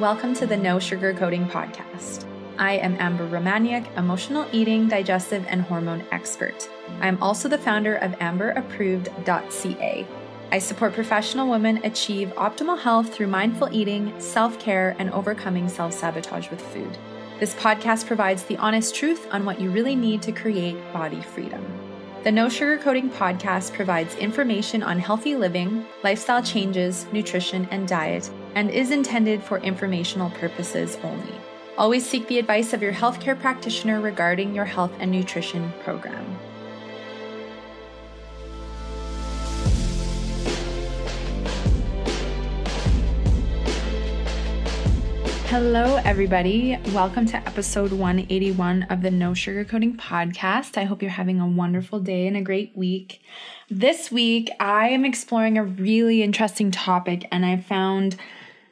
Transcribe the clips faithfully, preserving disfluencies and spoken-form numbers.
Welcome to the No Sugar Coating Podcast. I am Amber Romaniuk, emotional eating, digestive, and hormone expert. I am also the founder of amber approved dot c a. I support professional women achieve optimal health through mindful eating, self-care, and overcoming self-sabotage with food. This podcast provides the honest truth on what you really need to create body freedom. The No Sugar Coating Podcast provides information on healthy living, lifestyle changes, nutrition, and diet, and is intended for informational purposes only. Always seek the advice of your healthcare practitioner regarding your health and nutrition program. Hello, everybody. Welcome to episode one eighty-one of the No Sugar Coating Podcast. I hope you're having a wonderful day and a great week. This week, I am exploring a really interesting topic, and I found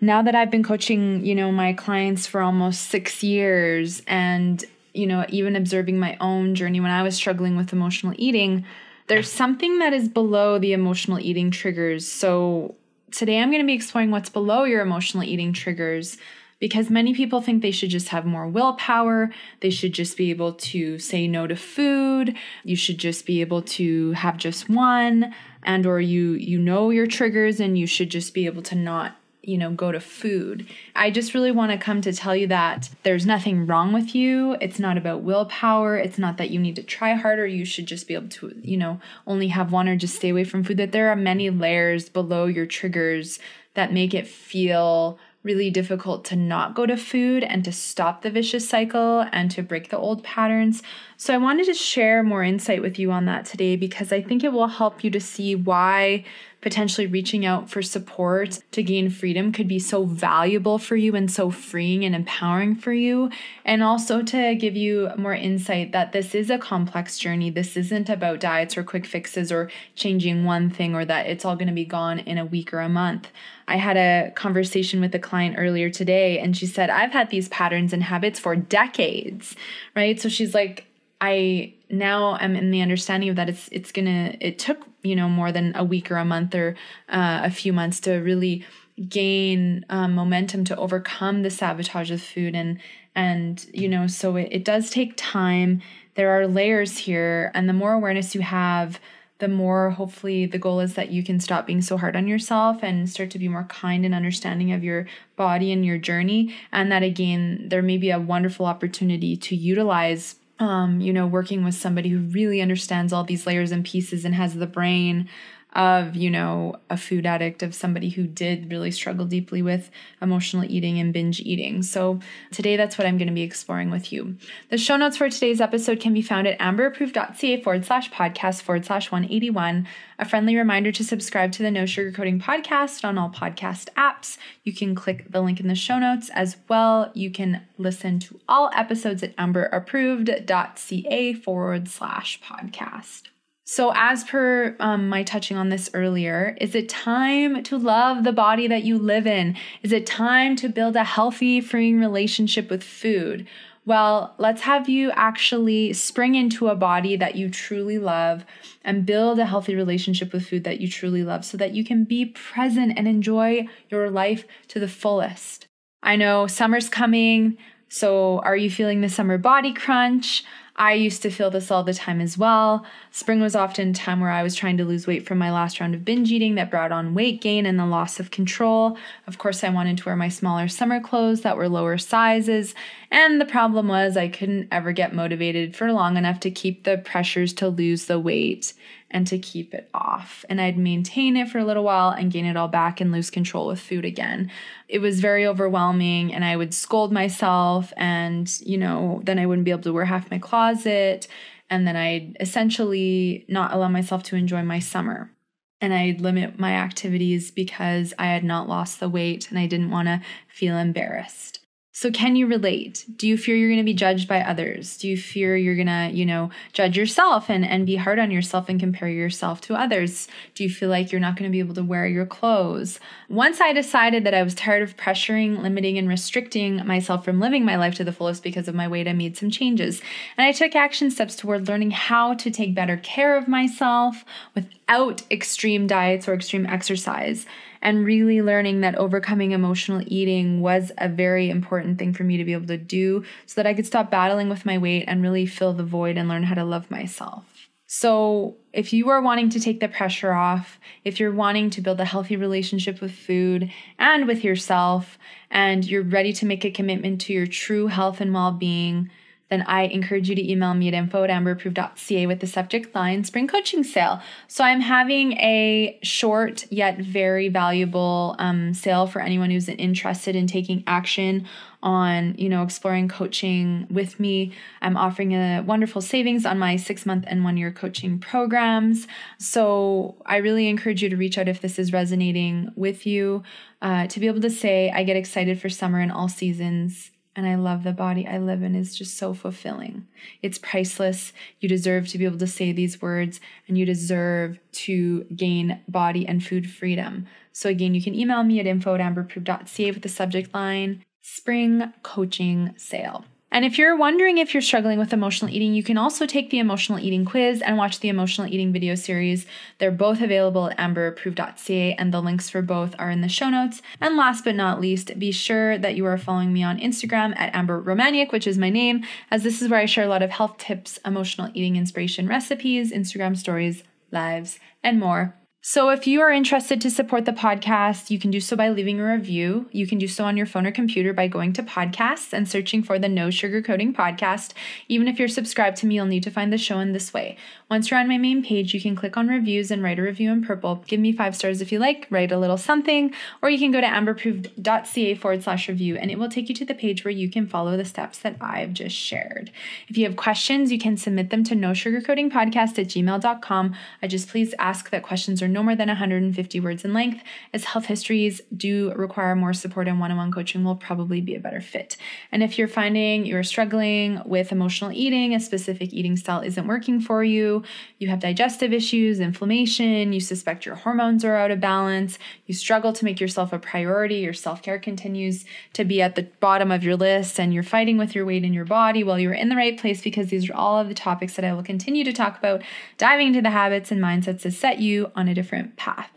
now that I've been coaching, you know, my clients for almost six years and, you know, even observing my own journey when I was struggling with emotional eating, there's something that is below the emotional eating triggers. So today I'm going to be exploring what's below your emotional eating triggers, because many people think they should just have more willpower, they should just be able to say no to food, you should just be able to have just one, and or you you know your triggers and you should just be able to not, you know, go to food. I just really want to come to tell you that there's nothing wrong with you. It's not about willpower. It's not that you need to try harder. You should just be able to, you know, only have one or just stay away from food. That there are many layers below your triggers that make it feel really difficult to not go to food and to stop the vicious cycle and to break the old patterns. So I wanted to share more insight with you on that today, because I think it will help you to see why potentially reaching out for support to gain freedom could be so valuable for you and so freeing and empowering for you. And also to give you more insight that this is a complex journey. This isn't about diets or quick fixes or changing one thing, or that it's all going to be gone in a week or a month. I had a conversation with a client earlier today, and she said, I've had these patterns and habits for decades, right? So she's like, I now am in the understanding of that it's it's gonna it took you know more than a week or a month or uh, a few months to really gain um, momentum to overcome the sabotage of food, and and you know so it, it does take time. There are layers here, and the more awareness you have, the more hopefully the goal is that you can stop being so hard on yourself and start to be more kind and understanding of your body and your journey, and that again there may be a wonderful opportunity to utilize Um, you know, working with somebody who really understands all these layers and pieces and has the brain of, you know, a food addict, of somebody who did really struggle deeply with emotional eating and binge eating. So today, that's what I'm going to be exploring with you. The show notes for today's episode can be found at amberapproved.ca forward slash podcast forward slash 181. A friendly reminder to subscribe to the No Sugar Coating Podcast on all podcast apps. You can click the link in the show notes as well. You can listen to all episodes at amberapproved.ca forward slash podcast. So as per um, my touching on this earlier, is it time to love the body that you live in? Is it time to build a healthy, freeing relationship with food? Well, let's have you actually spring into a body that you truly love and build a healthy relationship with food that you truly love, so that you can be present and enjoy your life to the fullest. I know summer's coming, so are you feeling the summer body crunch? I used to feel this all the time as well. Spring was often a time where I was trying to lose weight from my last round of binge eating that brought on weight gain and the loss of control. Of course, I wanted to wear my smaller summer clothes that were lower sizes, and the problem was I couldn't ever get motivated for long enough to keep the pressures to lose the weight and to keep it off. And I'd maintain it for a little while and gain it all back and lose control with food again. It was very overwhelming, and I would scold myself, and, you know, then I wouldn't be able to wear half my closet, and then I'd essentially not allow myself to enjoy my summer. And I'd limit my activities because I had not lost the weight and I didn't want to feel embarrassed. So can you relate? Do you fear you're going to be judged by others? Do you fear you're going to, you know, judge yourself and, and be hard on yourself and compare yourself to others? Do you feel like you're not going to be able to wear your clothes? Once I decided that I was tired of pressuring, limiting, and restricting myself from living my life to the fullest because of my weight, I made some changes. And I took action steps toward learning how to take better care of myself without extreme diets or extreme exercise. and really learning that overcoming emotional eating was a very important thing for me to be able to do so that I could stop battling with my weight and really fill the void and learn how to love myself. So if you are wanting to take the pressure off, if you're wanting to build a healthy relationship with food and with yourself, and you're ready to make a commitment to your true health and well-being, then I encourage you to email me at info at amber approved dot c a with the subject line Spring Coaching Sale. So I'm having a short yet very valuable um, sale for anyone who's interested in taking action on, you know, exploring coaching with me. I'm offering a wonderful savings on my six month and one year coaching programs. So I really encourage you to reach out if this is resonating with you, uh, to be able to say, I get excited for summer and all seasons, and I love the body I live in. It's just so fulfilling. It's priceless. You deserve to be able to say these words, and you deserve to gain body and food freedom. So again, you can email me at info at amber approved dot c a with the subject line Spring Coaching Sale. And if you're wondering if you're struggling with emotional eating, you can also take the emotional eating quiz and watch the emotional eating video series. They're both available at amber approved dot c a, and the links for both are in the show notes. And last but not least, be sure that you are following me on Instagram at Amber Romaniuk, which is my name, as this is where I share a lot of health tips, emotional eating inspiration, recipes, Instagram stories, lives, and more. So if you are interested to support the podcast, you can do so by leaving a review. You can do so on your phone or computer by going to podcasts and searching for the No Sugar Coating Podcast. Even if you're subscribed to me, you'll need to find the show in this way. Once you're on my main page, you can click on reviews and write a review in purple. Give me five stars if you like, write a little something, or you can go to amber approved dot c a forward slash review, and it will take you to the page where you can follow the steps that I've just shared. If you have questions, you can submit them to no sugar coating podcast at gmail dot com. I just please ask that questions are no more than one hundred fifty words in length, as health histories do require more support, and one-on-one coaching will probably be a better fit. And if you're finding you're struggling with emotional eating, a specific eating style isn't working for you, you have digestive issues, inflammation, you suspect your hormones are out of balance, you struggle to make yourself a priority, your self-care continues to be at the bottom of your list, and you're fighting with your weight in your body, well, you're in the right place, because these are all of the topics that I will continue to talk about, diving into the habits and mindsets that set you on a different path.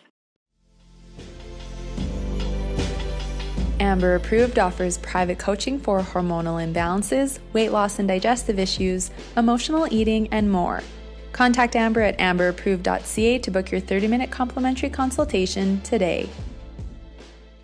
Amber Approved offers private coaching for hormonal imbalances, weight loss and digestive issues, emotional eating, and more. Contact Amber at amber approved dot c a to book your thirty minute complimentary consultation today.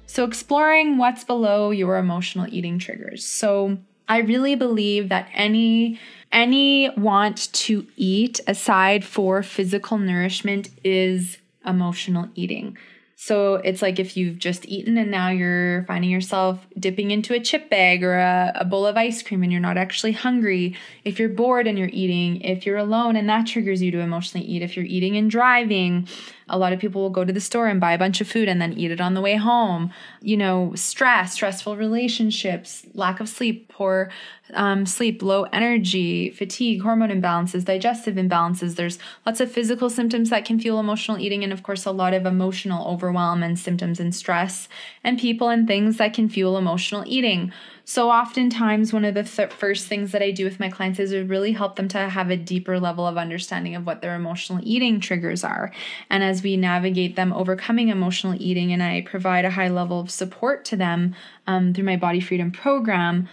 So exploring what's below your emotional eating triggers. So I really believe that any any want to eat aside for physical nourishment is emotional eating. So it's like if you've just eaten and now you're finding yourself dipping into a chip bag or a, a bowl of ice cream and you're not actually hungry. If you're bored and you're eating, if you're alone and that triggers you to emotionally eat, if you're eating and driving, a lot of people will go to the store and buy a bunch of food and then eat it on the way home. You know, stress, stressful relationships, lack of sleep, poor um, sleep, low energy, fatigue, hormone imbalances, digestive imbalances. There's lots of physical symptoms that can fuel emotional eating, and of course a lot of emotional overwhelm. Overwhelm and symptoms and stress and people and things that can fuel emotional eating. So oftentimes one of the th- first things that I do with my clients is to really help them to have a deeper level of understanding of what their emotional eating triggers are. And as we navigate them overcoming emotional eating, and I provide a high level of support to them um, through my Body Freedom program,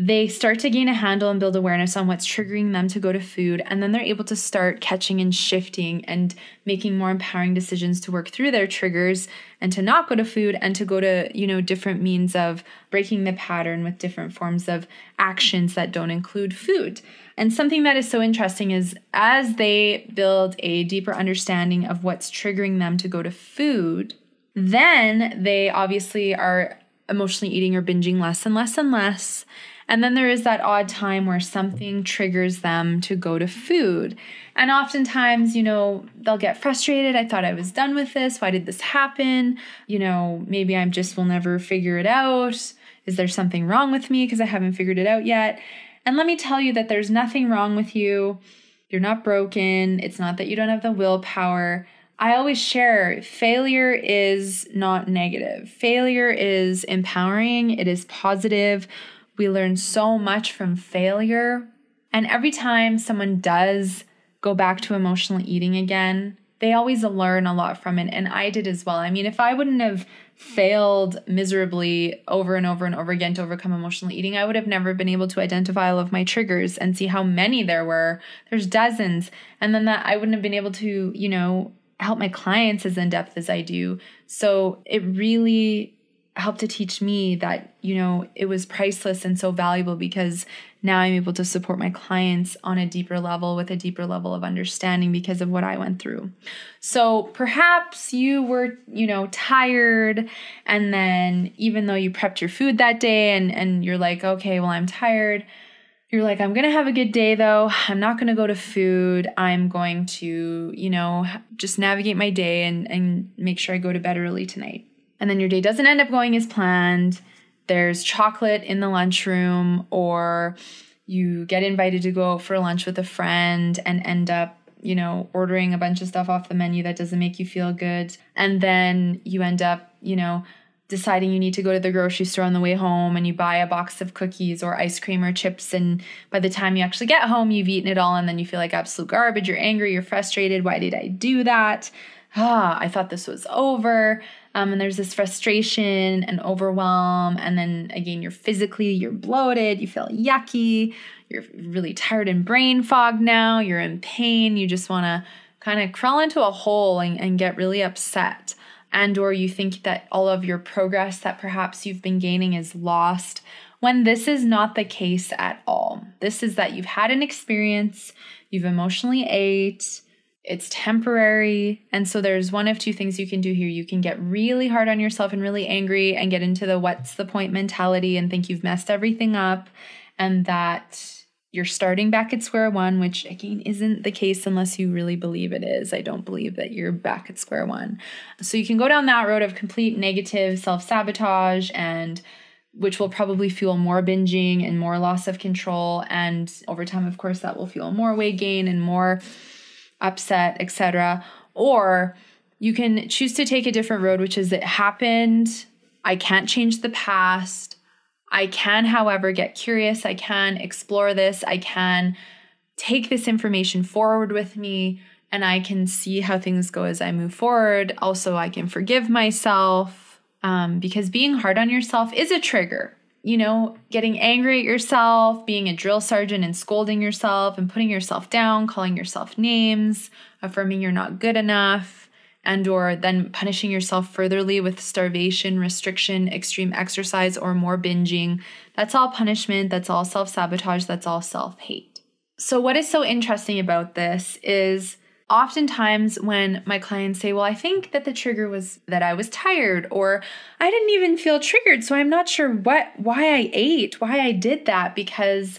they start to gain a handle and build awareness on what's triggering them to go to food, and then they're able to start catching and shifting and making more empowering decisions to work through their triggers and to not go to food and to go to, you know, different means of breaking the pattern with different forms of actions that don't include food. And something that is so interesting is as they build a deeper understanding of what's triggering them to go to food, then they obviously are emotionally eating or binging less and less and less. And then there is that odd time where something triggers them to go to food. And oftentimes, you know, they'll get frustrated. I thought I was done with this. Why did this happen? You know, maybe I'm just will never figure it out. Is there something wrong with me because I haven't figured it out yet? And let me tell you that there's nothing wrong with you. You're not broken. It's not that you don't have the willpower. I always share failure is not negative. Failure is empowering. It is positive. We learn so much from failure. And every time someone does go back to emotional eating again, they always learn a lot from it. And I did as well. I mean, if I wouldn't have failed miserably over and over and over again to overcome emotional eating, I would have never been able to identify all of my triggers and see how many there were. There's dozens. And then that I wouldn't have been able to, you know, help my clients as in depth as I do. So it really helped to teach me that, you know, it was priceless and so valuable, because now I'm able to support my clients on a deeper level with a deeper level of understanding because of what I went through. So perhaps you were, you know, tired, and then even though you prepped your food that day and, and you're like, okay, well, I'm tired. You're like, I'm going to have a good day though. I'm not going to go to food. I'm going to, you know, just navigate my day and, and make sure I go to bed early tonight. And then your day doesn't end up going as planned. There's chocolate in the lunchroom, or you get invited to go out for lunch with a friend and end up, you know, ordering a bunch of stuff off the menu that doesn't make you feel good. And then you end up, you know, deciding you need to go to the grocery store on the way home, and you buy a box of cookies or ice cream or chips. And by the time you actually get home, you've eaten it all. And then you feel like absolute garbage. You're angry. You're frustrated. Why did I do that? Ah, I thought this was over. Um, and there's this frustration and overwhelm. And then again, you're physically, you're bloated, you feel yucky, you're really tired and brain fog now, you're in pain, you just want to kind of crawl into a hole and, and get really upset. And or you think that all of your progress that perhaps you've been gaining is lost, when this is not the case at all. This is that you've had an experience, you've emotionally ate, it's temporary. And so there's one of two things you can do here. You can get really hard on yourself and really angry and get into the what's the point mentality and think you've messed everything up and that you're starting back at square one, which again isn't the case unless you really believe it is. I don't believe that you're back at square one. So you can go down that road of complete negative self-sabotage, and which will probably fuel more binging and more loss of control. And over time, of course, that will fuel more weight gain and more upset, et cetera. Or you can choose to take a different road, which is it happened. I can't change the past. I can, however, get curious. I can explore this. I can take this information forward with me, and I can see how things go as I move forward. Also, I can forgive myself, um, because being hard on yourself is a trigger. You know, getting angry at yourself, being a drill sergeant and scolding yourself and putting yourself down, calling yourself names, affirming you're not good enough, and or then punishing yourself furtherly with starvation, restriction, extreme exercise, or more binging. That's all punishment. That's all self-sabotage. That's all self-hate. So what is so interesting about this is oftentimes when my clients say, well, I think that the trigger was that I was tired, or I didn't even feel triggered, so I'm not sure what, why I ate, why I did that, because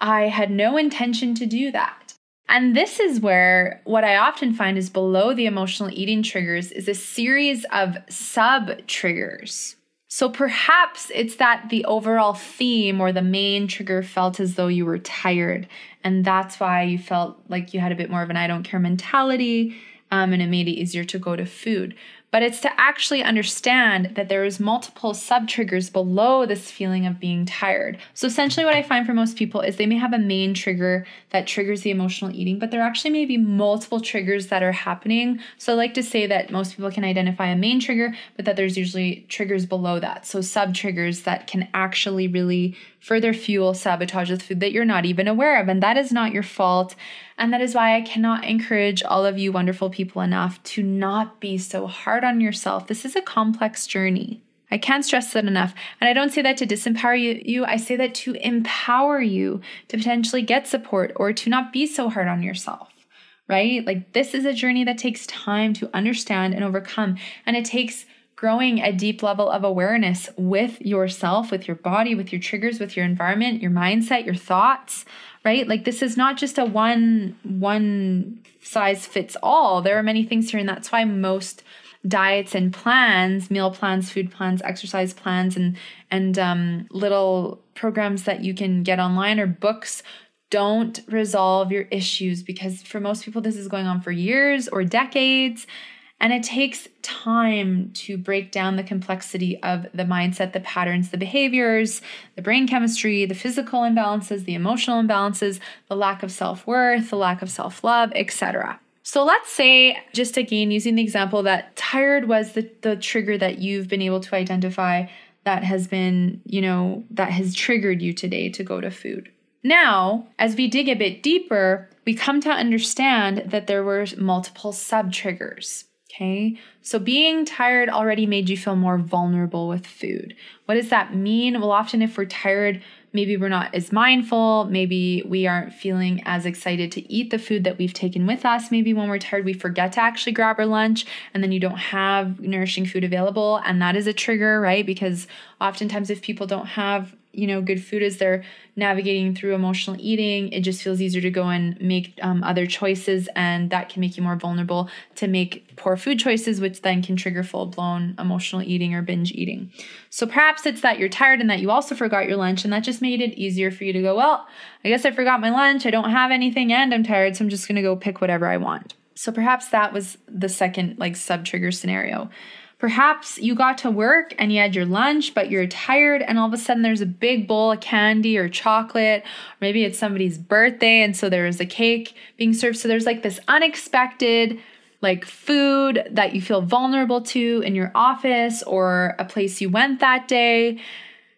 I had no intention to do that. And this is where what I often find is below the emotional eating triggers is a series of sub-triggers. So perhaps it's that the overall theme or the main trigger felt as though you were tired, and that's why you felt like you had a bit more of an I don't care mentality, um, and it made it easier to go to food. But it's to actually understand that there is multiple sub-triggers below this feeling of being tired. So essentially what I find for most people is they may have a main trigger that triggers the emotional eating, but there actually may be multiple triggers that are happening. So I like to say that most people can identify a main trigger, but that there's usually triggers below that. So sub-triggers that can actually really further fuel sabotage with food that you're not even aware of. And that is not your fault. And that is why I cannot encourage all of you wonderful people enough to not be so hard on yourself. This is a complex journey. I can't stress that enough. And I don't say that to disempower you. I say that to empower you to potentially get support or to not be so hard on yourself, right? Like this is a journey that takes time to understand and overcome. And it takes growing a deep level of awareness with yourself, with your body, with your triggers, with your environment, your mindset, your thoughts, right? Like this is not just a one, one size fits all. There are many things here, and that's why most diets and plans, meal plans, food plans, exercise plans, and, and um, little programs that you can get online or books don't resolve your issues, because for most people, this is going on for years or decades. And it takes time to break down the complexity of the mindset, the patterns, the behaviors, the brain chemistry, the physical imbalances, the emotional imbalances, the lack of self-worth, the lack of self-love, et cetera. So let's say, just again, using the example that tired was the, the trigger that you've been able to identify that has been, you know, that has triggered you today to go to food. Now, as we dig a bit deeper, we come to understand that there were multiple sub-triggers, okay? So being tired already made you feel more vulnerable with food. What does that mean? Well, often if we're tired, maybe we're not as mindful. Maybe we aren't feeling as excited to eat the food that we've taken with us. Maybe when we're tired, we forget to actually grab our lunch, and then you don't have nourishing food available. And that is a trigger, right? Because oftentimes if people don't have, you know, good food as they're navigating through emotional eating, it just feels easier to go and make um, other choices. And that can make you more vulnerable to make poor food choices, which then can trigger full-blown emotional eating or binge eating. So perhaps it's that you're tired and that you also forgot your lunch, and that just made it easier for you to go, well, I guess I forgot my lunch. I don't have anything and I'm tired, so I'm just going to go pick whatever I want. So perhaps that was the second like sub-trigger scenario. Perhaps you got to work and you had your lunch, but you're tired and all of a sudden there's a big bowl of candy or chocolate. Or maybe it's somebody's birthday and so there is a cake being served. So there's like this unexpected like food that you feel vulnerable to in your office or a place you went that day.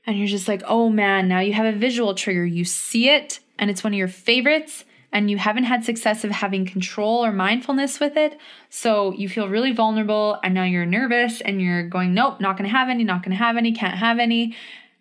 And you're just like, oh man, now you have a visual trigger. You see it and it's one of your favorites, and you haven't had success of having control or mindfulness with it. So you feel really vulnerable and now you're nervous and you're going, nope, not gonna have any, not gonna have any, can't have any.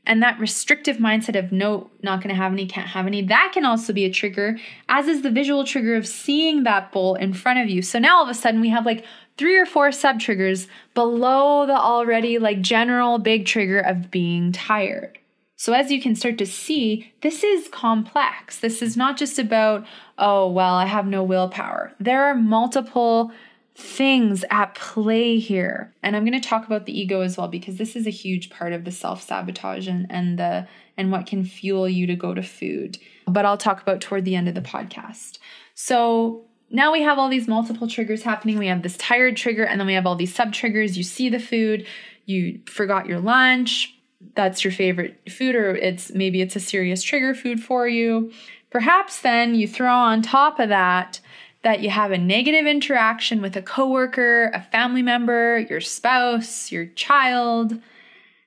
And that restrictive mindset of no, not gonna have any, can't have any, that can also be a trigger, as is the visual trigger of seeing that bowl in front of you. So now all of a sudden we have like three or four sub-triggers below the already like general big trigger of being tired. So as you can start to see, this is complex. This is not just about, oh, well, I have no willpower. There are multiple things at play here. And I'm going to talk about the ego as well, because this is a huge part of the self-sabotage and, and, the, and what can fuel you to go to food. But I'll talk about toward the end of the podcast. So now we have all these multiple triggers happening. We have this tired trigger, and then we have all these sub-triggers. You see the food, you forgot your lunch, that's your favorite food, or it's maybe it's a serious trigger food for you. Perhaps then you throw on top of that that you have a negative interaction with a coworker, a family member, your spouse, your child,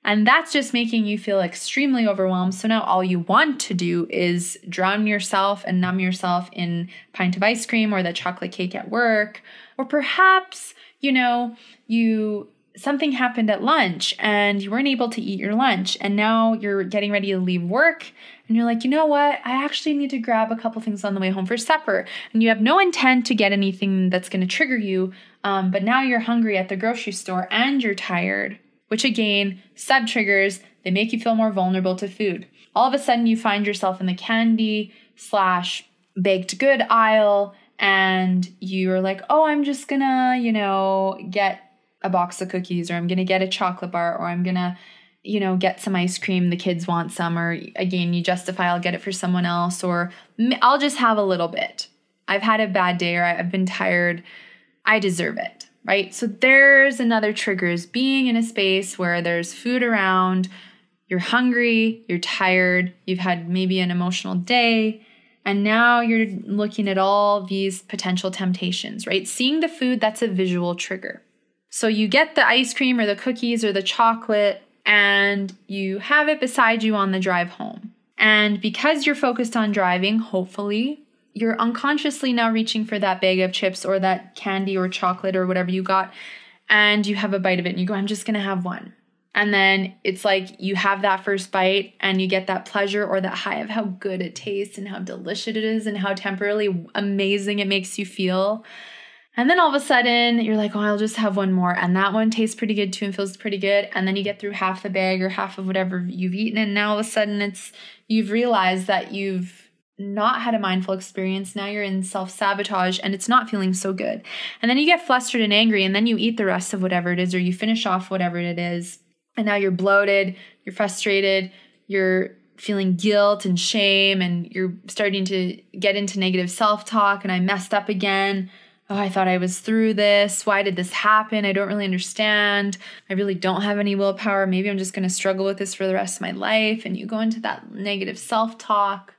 and that's just making you feel extremely overwhelmed. So now all you want to do is drown yourself and numb yourself in a pint of ice cream or that chocolate cake at work. Or perhaps, you know, you something happened at lunch and you weren't able to eat your lunch, and now you're getting ready to leave work and you're like, you know what? I actually need to grab a couple things on the way home for supper. And you have no intent to get anything that's going to trigger you. Um, but now you're hungry at the grocery store and you're tired, which again, sub-triggers, they make you feel more vulnerable to food. All of a sudden you find yourself in the candy slash baked good aisle and you're like, oh, I'm just gonna, you know, get a box of cookies, or I'm going to get a chocolate bar, or I'm going to, you know, get some ice cream. The kids want some, or again, you justify, I'll get it for someone else, or I'll just have a little bit. I've had a bad day, or I've been tired. I deserve it, right? So there's another trigger, is being in a space where there's food around, you're hungry, you're tired, you've had maybe an emotional day, and now you're looking at all these potential temptations, right? Seeing the food, that's a visual trigger. So you get the ice cream or the cookies or the chocolate and you have it beside you on the drive home. And because you're focused on driving, hopefully, you're unconsciously now reaching for that bag of chips or that candy or chocolate or whatever you got, and you have a bite of it and you go, I'm just going to have one. And then it's like you have that first bite and you get that pleasure or that high of how good it tastes and how delicious it is and how temporarily amazing it makes you feel. And then all of a sudden you're like, oh, I'll just have one more. And that one tastes pretty good too and feels pretty good. And then you get through half the bag or half of whatever you've eaten. And now all of a sudden it's, you've realized that you've not had a mindful experience. Now you're in self-sabotage and it's not feeling so good. And then you get flustered and angry and then you eat the rest of whatever it is, or you finish off whatever it is. And now you're bloated, you're frustrated, you're feeling guilt and shame, and you're starting to get into negative self-talk, and I messed up again. Oh, I thought I was through this. Why did this happen? I don't really understand. I really don't have any willpower. Maybe I'm just going to struggle with this for the rest of my life. And you go into that negative self-talk.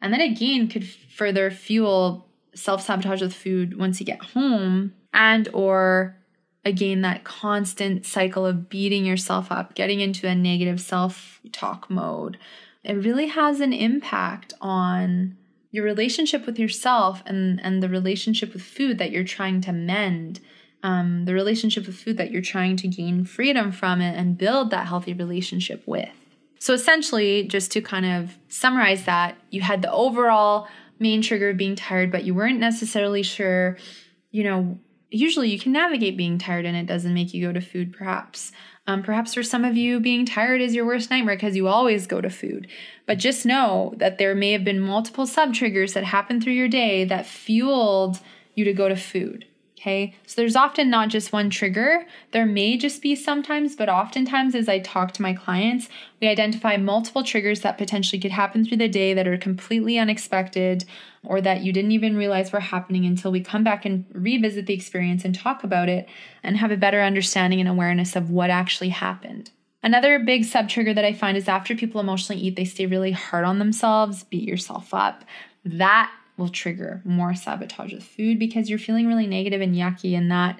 And then again, could further fuel self-sabotage with food once you get home, and or again that constant cycle of beating yourself up, getting into a negative self-talk mode, it really has an impact on your relationship with yourself and, and the relationship with food that you're trying to mend, um, the relationship with food that you're trying to gain freedom from it and build that healthy relationship with. So essentially, just to kind of summarize that, you had the overall main trigger of being tired, but you weren't necessarily sure, you know, usually you can navigate being tired and it doesn't make you go to food perhaps. Um, perhaps for some of you, being tired is your worst nightmare because you always go to food. But just know that there may have been multiple sub-triggers that happened through your day that fueled you to go to food, okay? So there's often not just one trigger. There may just be sometimes, but oftentimes as I talk to my clients, we identify multiple triggers that potentially could happen through the day that are completely unexpected or that you didn't even realize were happening until we come back and revisit the experience and talk about it and have a better understanding and awareness of what actually happened. Another big sub-trigger that I find is after people emotionally eat, they stay really hard on themselves, beat yourself up. That will trigger more sabotage with food because you're feeling really negative and yucky and that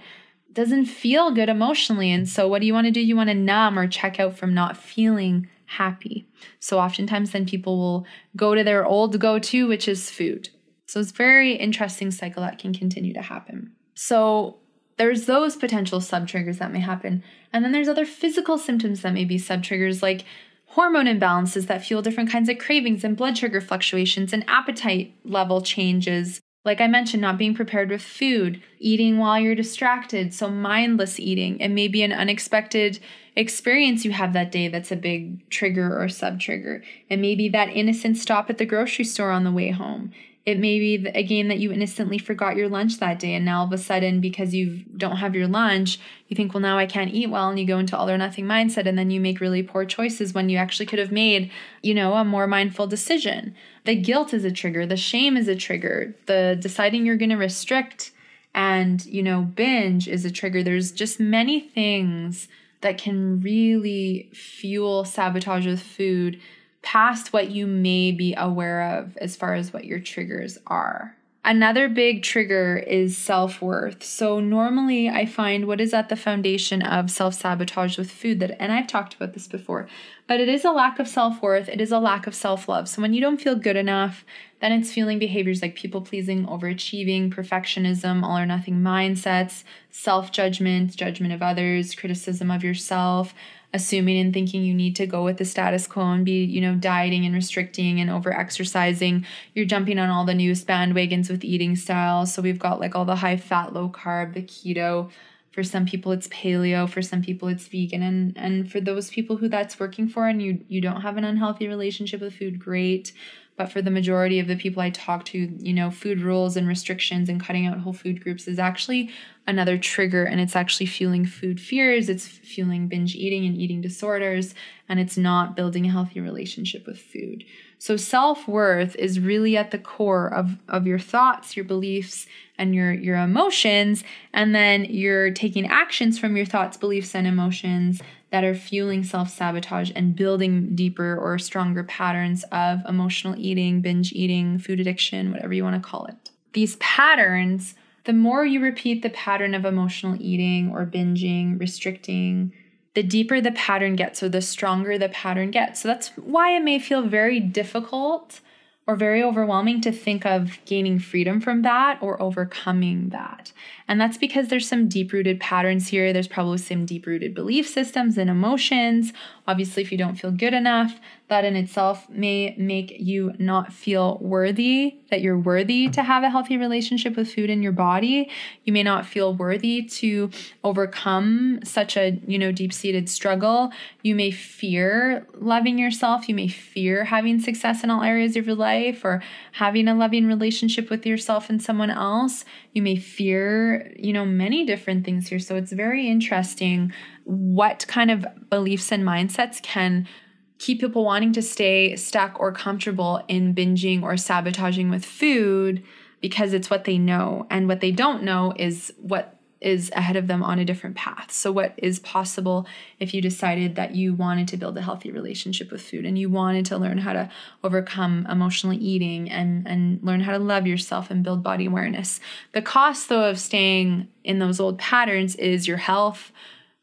doesn't feel good emotionally. And so what do you want to do? You want to numb or check out from not feeling happy. So oftentimes then people will go to their old go-to, which is food. So it's a very interesting cycle that can continue to happen. So there's those potential sub-triggers that may happen. And then there's other physical symptoms that may be sub-triggers, like hormone imbalances that fuel different kinds of cravings and blood sugar fluctuations and appetite level changes. Like I mentioned, not being prepared with food, eating while you're distracted, so mindless eating. It may be an unexpected experience you have that day that's a big trigger or sub-trigger. It may be that innocent stop at the grocery store on the way home. It may be, again, that you innocently forgot your lunch that day and now all of a sudden because you don't have your lunch, you think, well, now I can't eat well, and you go into all or nothing mindset and then you make really poor choices when you actually could have made, you know, a more mindful decision. The guilt is a trigger. The shame is a trigger. The deciding you're going to restrict and, you know, binge is a trigger. There's just many things that can really fuel sabotage with food past what you may be aware of as far as what your triggers are. Another big trigger is self-worth. So normally I find what is at the foundation of self-sabotage with food that, and I've talked about this before, but it is a lack of self-worth. It is a lack of self-love. So when you don't feel good enough, then it's feeling behaviors like people-pleasing, overachieving, perfectionism, all or nothing mindsets, self-judgment, judgment of others, criticism of yourself, assuming and thinking you need to go with the status quo and be, you know, dieting and restricting and over-exercising. You're jumping on all the newest bandwagons with eating styles. So we've got like all the high-fat, low-carb, the keto. For some people, it's paleo. For some people, it's vegan. And and for those people who that's working for and you, you don't have an unhealthy relationship with food, great. But for the majority of the people I talk to, you know, food rules and restrictions and cutting out whole food groups is actually another trigger, and it's actually fueling food fears, it's fueling binge eating and eating disorders, and it's not building a healthy relationship with food. So self-worth is really at the core of, of your thoughts, your beliefs, and your, your emotions, and then you're taking actions from your thoughts, beliefs, and emotions that are fueling self-sabotage and building deeper or stronger patterns of emotional eating, binge eating, food addiction, whatever you want to call it. These patterns, the more you repeat the pattern of emotional eating or binging, restricting, the deeper the pattern gets or the stronger the pattern gets. So that's why it may feel very difficult or very overwhelming to think of gaining freedom from that or overcoming that. And that's because there's some deep-rooted patterns here. There's probably some deep-rooted belief systems and emotions. Obviously, if you don't feel good enough, that in itself may make you not feel worthy, that you're worthy to have a healthy relationship with food in your body. You may not feel worthy to overcome such a, you know, deep-seated struggle. You may fear loving yourself. You may fear having success in all areas of your life or having a loving relationship with yourself and someone else. You may fear, you know, many different things here. So it's very interesting what kind of beliefs and mindsets can keep people wanting to stay stuck or comfortable in binging or sabotaging with food because it's what they know. And what they don't know is what is ahead of them on a different path. So what is possible if you decided that you wanted to build a healthy relationship with food and you wanted to learn how to overcome emotional eating and, and learn how to love yourself and build body awareness. The cost, though, of staying in those old patterns is your health,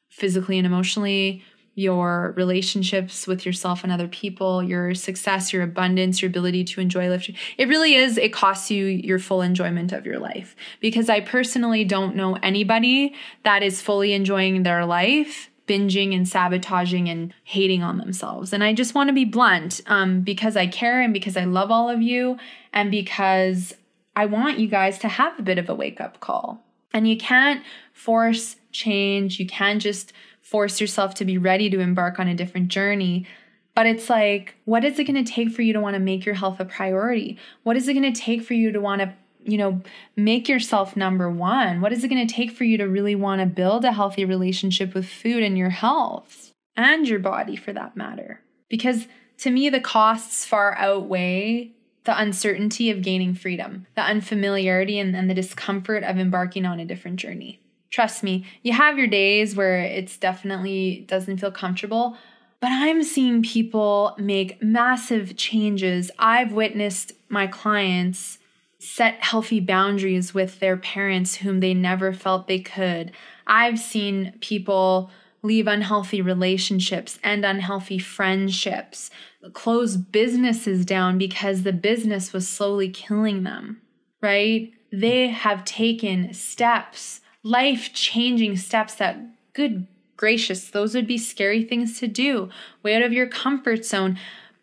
physically and emotionally, your relationships with yourself and other people, your success, your abundance, your ability to enjoy life. It really is, it costs you your full enjoyment of your life, because I personally don't know anybody that is fully enjoying their life, binging and sabotaging and hating on themselves. And I just want to be blunt um, because I care and because I love all of you and because I want you guys to have a bit of a wake-up call. And you can't force change. You can just force yourself to be ready to embark on a different journey. But it's like, what is it going to take for you to want to make your health a priority? What is it going to take for you to want to, you know, make yourself number one? What is it going to take for you to really want to build a healthy relationship with food and your health and your body, for that matter? Because to me, the costs far outweigh the uncertainty of gaining freedom, the unfamiliarity and, and the discomfort of embarking on a different journey. Trust me, you have your days where it's definitely doesn't feel comfortable, but I'm seeing people make massive changes. I've witnessed my clients set healthy boundaries with their parents whom they never felt they could. I've seen people leave unhealthy relationships and unhealthy friendships, close businesses down because the business was slowly killing them, right? They have taken steps, life-changing steps that, good gracious, those would be scary things to do, way out of your comfort zone.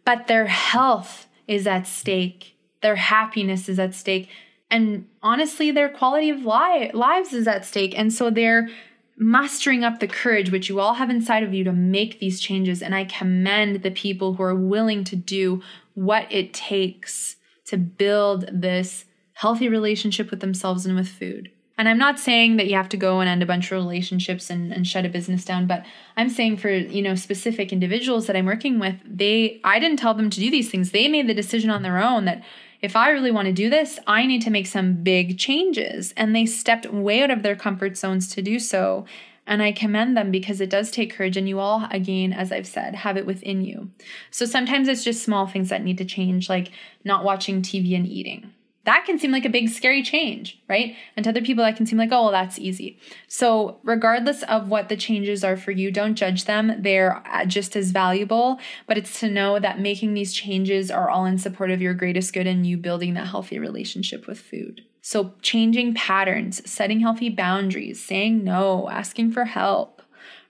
But their health is at stake. Their happiness is at stake. And honestly, their quality of li- lives is at stake. And so they're mustering up the courage, which you all have inside of you, to make these changes. And I commend the people who are willing to do what it takes to build this healthy relationship with themselves and with food. And I'm not saying that you have to go and end a bunch of relationships and, and shut a business down, but I'm saying for, you know, specific individuals that I'm working with, they, I didn't tell them to do these things. They made the decision on their own that if I really want to do this, I need to make some big changes. And they stepped way out of their comfort zones to do so. And I commend them, because it does take courage, and you all, again, as I've said, have it within you. So sometimes it's just small things that need to change, like not watching T V and eating. That can seem like a big, scary change, right? And to other people, that can seem like, oh, well, that's easy. So regardless of what the changes are for you, don't judge them. They're just as valuable, but it's to know that making these changes are all in support of your greatest good and you building that healthy relationship with food. So changing patterns, setting healthy boundaries, saying no, asking for help,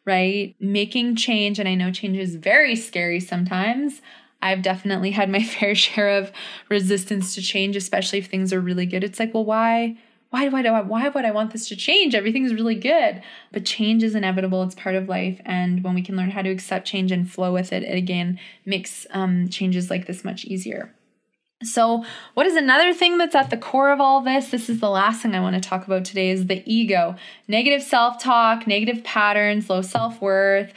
right? Making change, and I know change is very scary sometimes. I've definitely had my fair share of resistance to change, especially if things are really good. It's like, well, why, why, why, why, why would I want this to change? Everything's really good. But change is inevitable. It's part of life. And when we can learn how to accept change and flow with it, it again makes um, changes like this much easier. So what is another thing that's at the core of all this? This is the last thing I want to talk about today, is the ego. Negative self-talk, negative patterns, low self-worth.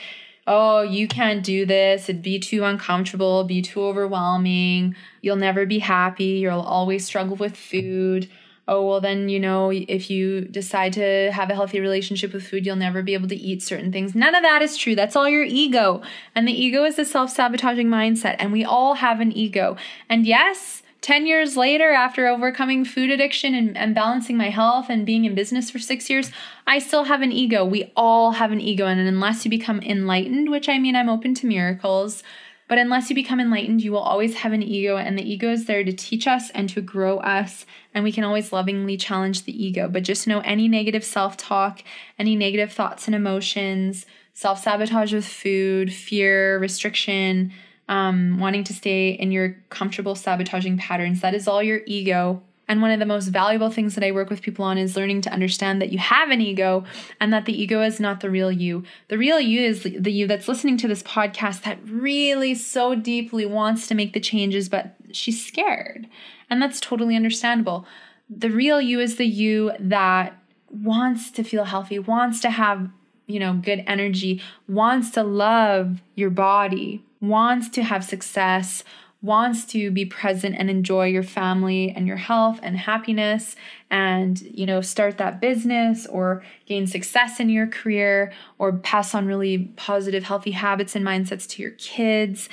Oh, you can't do this. It'd be too uncomfortable, be too overwhelming. You'll never be happy. You'll always struggle with food. Oh, well then, you know, if you decide to have a healthy relationship with food, you'll never be able to eat certain things. None of that is true. That's all your ego. And the ego is the self-sabotaging mindset. And we all have an ego. And yes, ten years later, after overcoming food addiction and, and balancing my health and being in business for six years, I still have an ego. We all have an ego. And unless you become enlightened, which I mean, I'm open to miracles, but unless you become enlightened, you will always have an ego. And the ego is there to teach us and to grow us. And we can always lovingly challenge the ego. But just know, any negative self-talk, any negative thoughts and emotions, self-sabotage with food, fear, restriction, Um, wanting to stay in your comfortable sabotaging patterns, that is all your ego. And one of the most valuable things that I work with people on is learning to understand that you have an ego, and that the ego is not the real you. The real you is the you that's listening to this podcast, that really so deeply wants to make the changes, but she's scared. And that's totally understandable. The real you is the you that wants to feel healthy, wants to have, you know, good energy, wants to love your body, wants to have success, wants to be present and enjoy your family and your health and happiness, and, you know, start that business or gain success in your career or pass on really positive, healthy habits and mindsets to your kids.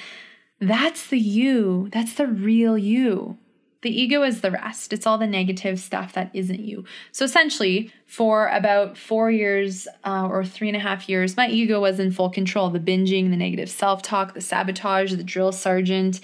That's the you. That's the real you. The ego is the rest. It's all the negative stuff that isn't you. So essentially, for about four years uh, or three and a half years, my ego was in full control. The binging, the negative self-talk, the sabotage, the drill sergeant,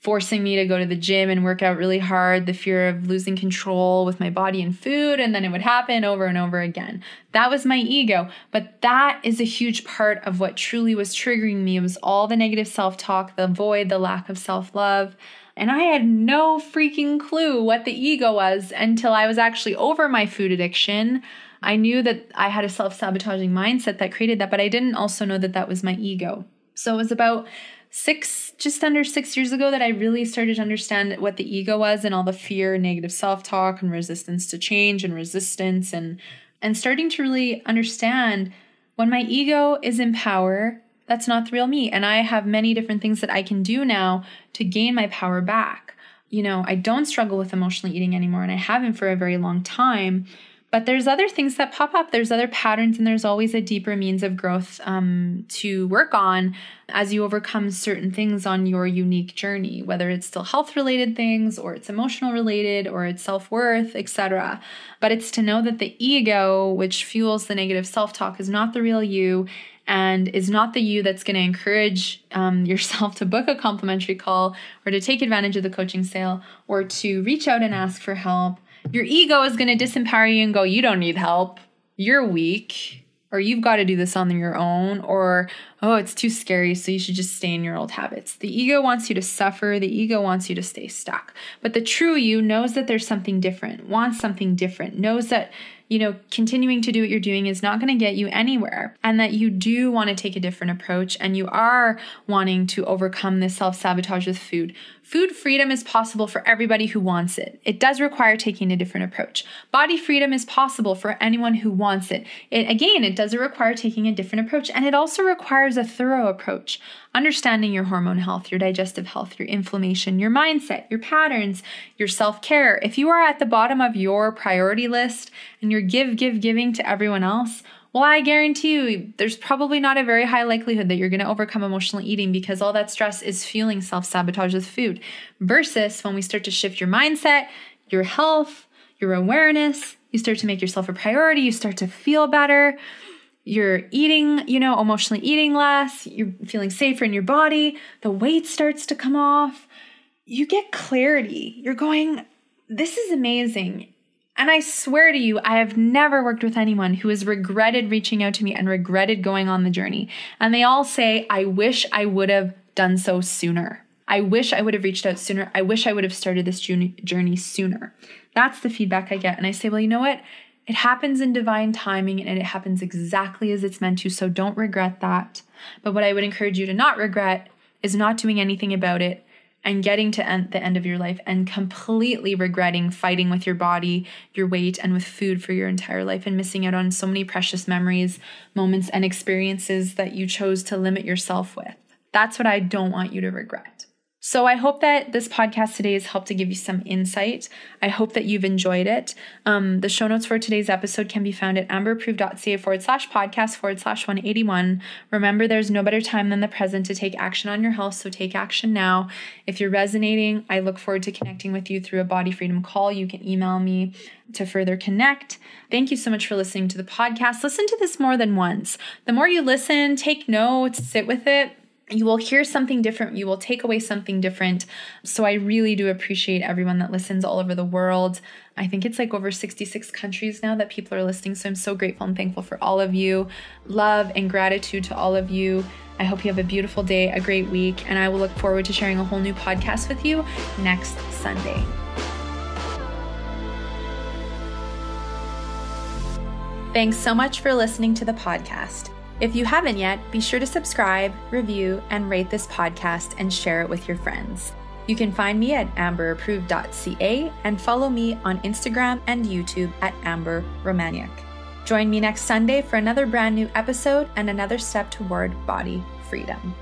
forcing me to go to the gym and work out really hard, the fear of losing control with my body and food, and then it would happen over and over again. That was my ego. But that is a huge part of what truly was triggering me. It was all the negative self-talk, the void, the lack of self-love. And I had no freaking clue what the ego was until I was actually over my food addiction. I knew that I had a self-sabotaging mindset that created that, but I didn't also know that that was my ego. So it was about six, just under six years ago that I really started to understand what the ego was and all the fear, negative self-talk and resistance to change and resistance and, and starting to really understand when my ego is in power, that's not the real me. And I have many different things that I can do now to gain my power back. You know, I don't struggle with emotionally eating anymore, and I haven't for a very long time. But there's other things that pop up. There's other patterns, and there's always a deeper means of growth um, to work on as you overcome certain things on your unique journey, whether it's still health-related things or it's emotional-related or it's self-worth, et cetera. But it's to know that the ego, which fuels the negative self-talk, is not the real you, and is not the you that's going to encourage um, yourself to book a complimentary call or to take advantage of the coaching sale or to reach out and ask for help. Your ego is going to disempower you and go, you don't need help, you're weak, or you've got to do this on your own, or, oh, it's too scary, so you should just stay in your old habits. The ego wants you to suffer. The ego wants you to stay stuck. But the true you knows that there's something different, wants something different, knows that, you know, continuing to do what you're doing is not going to get you anywhere, and that you do want to take a different approach, and you are wanting to overcome this self-sabotage with food. Food freedom is possible for everybody who wants it. It does require taking a different approach. Body freedom is possible for anyone who wants it. It again, it doesn't require taking a different approach, and it also requires a thorough approach. Understanding your hormone health, your digestive health, your inflammation, your mindset, your patterns, your self-care. If you are at the bottom of your priority list and you're give, give, giving to everyone else, well, I guarantee you there's probably not a very high likelihood that you're going to overcome emotional eating, because all that stress is fueling self-sabotage with food. Versus when we start to shift your mindset, your health, your awareness, you start to make yourself a priority, you start to feel better. You're eating, you know, emotionally eating less, you're feeling safer in your body, the weight starts to come off, you get clarity, you're going, this is amazing. And I swear to you, I have never worked with anyone who has regretted reaching out to me and regretted going on the journey. And they all say, I wish I would have done so sooner. I wish I would have reached out sooner. I wish I would have started this journey sooner. That's the feedback I get. And I say, well, you know what? It happens in divine timing, and it happens exactly as it's meant to, so don't regret that. But what I would encourage you to not regret is not doing anything about it and getting to end the end of your life and completely regretting fighting with your body, your weight, and with food for your entire life, and missing out on so many precious memories, moments, and experiences that you chose to limit yourself with. That's what I don't want you to regret. So I hope that this podcast today has helped to give you some insight. I hope that you've enjoyed it. Um, the show notes for today's episode can be found at amberapproved.ca forward slash podcast forward slash 181. Remember, there's no better time than the present to take action on your health, so take action now. If you're resonating, I look forward to connecting with you through a body freedom call. You can email me to further connect. Thank you so much for listening to the podcast. Listen to this more than once. The more you listen, take notes, sit with it, you will hear something different. You will take away something different. So I really do appreciate everyone that listens all over the world. I think it's like over sixty-six countries now that people are listening. So I'm so grateful and thankful for all of you. Love and gratitude to all of you. I hope you have a beautiful day, a great week, and I will look forward to sharing a whole new podcast with you next Sunday. Thanks so much for listening to the podcast. If you haven't yet, be sure to subscribe, review, and rate this podcast and share it with your friends. You can find me at amberapproved.ca and follow me on Instagram and YouTube at Amber Romaniuk. Join me next Sunday for another brand new episode and another step toward body freedom.